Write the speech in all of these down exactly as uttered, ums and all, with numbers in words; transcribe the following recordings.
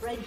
Red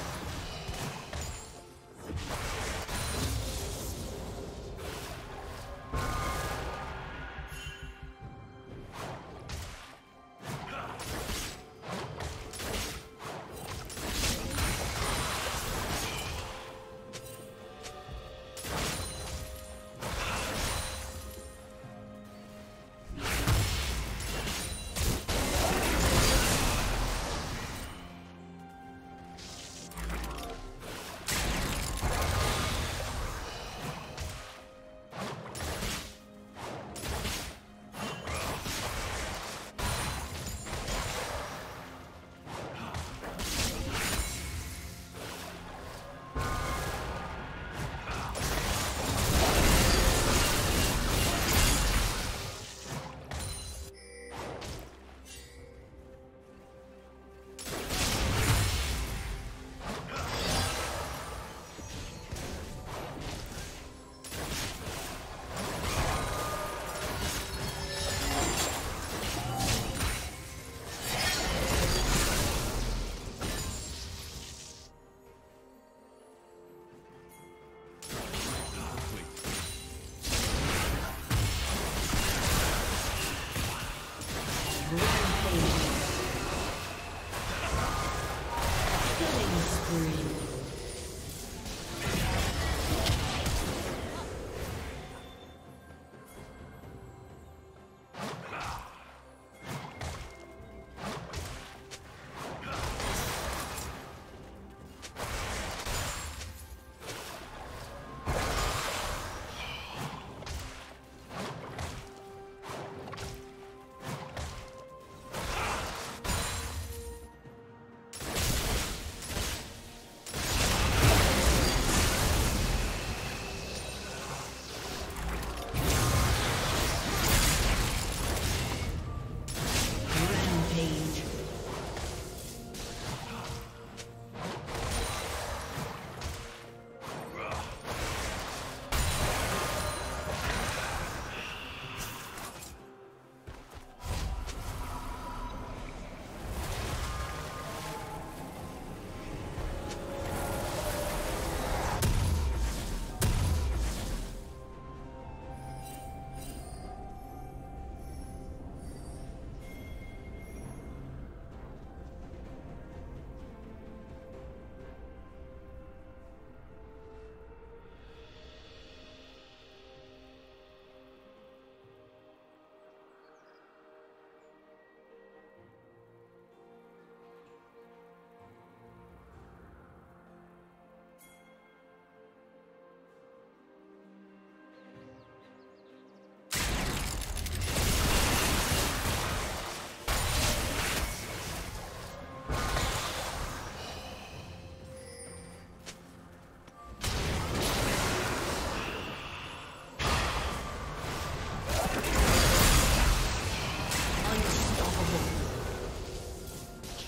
Rampage.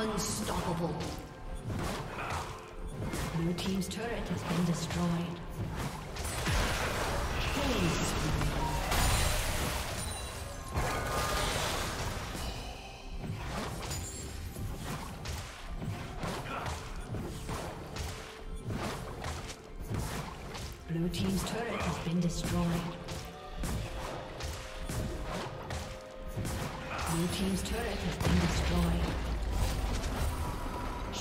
Unstoppable. Blue team's turret has been destroyed. Killing spree. Blue team's turret has been destroyed. Blue team's turret has been destroyed.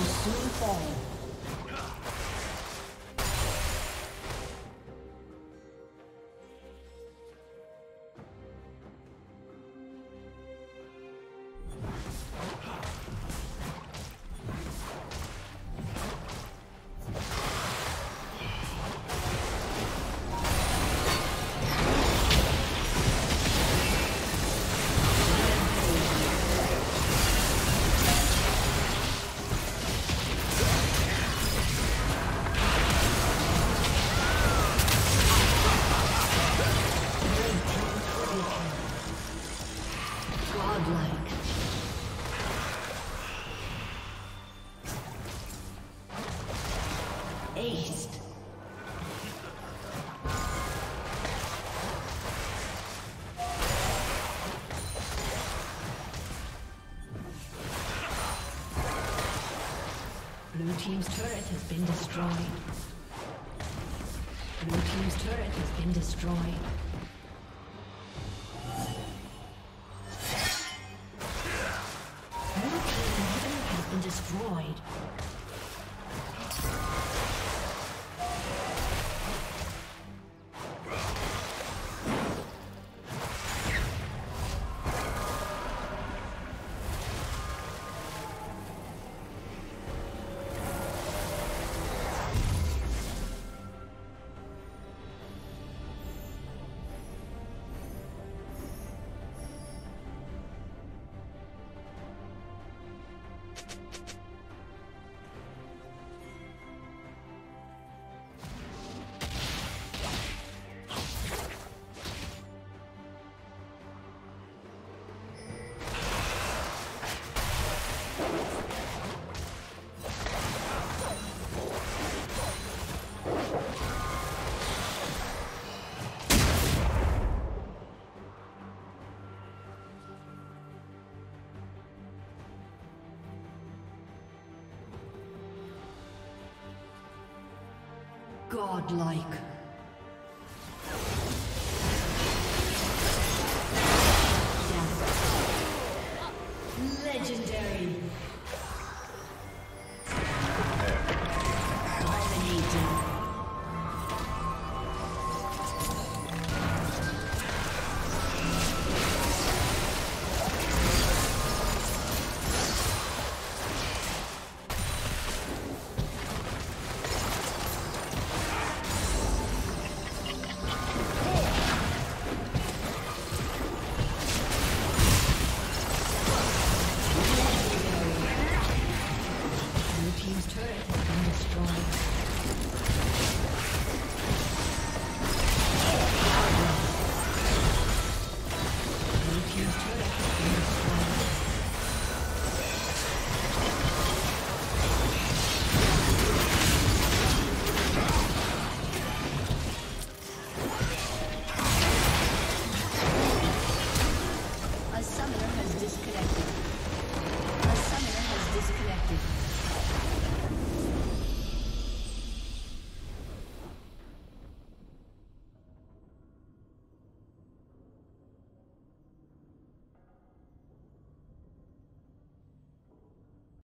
Blue team's turret has been destroyed. Blue team's turret has been destroyed. Blue team's turret has been destroyed. Godlike. Disconnected. A summoner has disconnected.